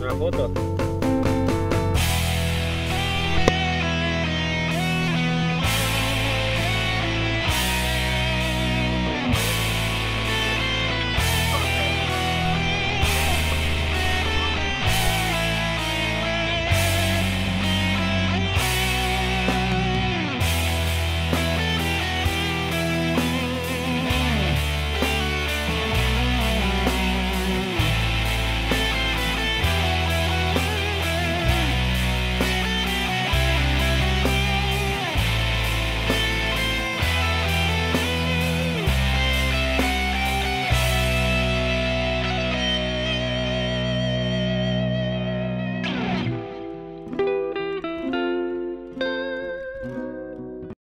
Una foto.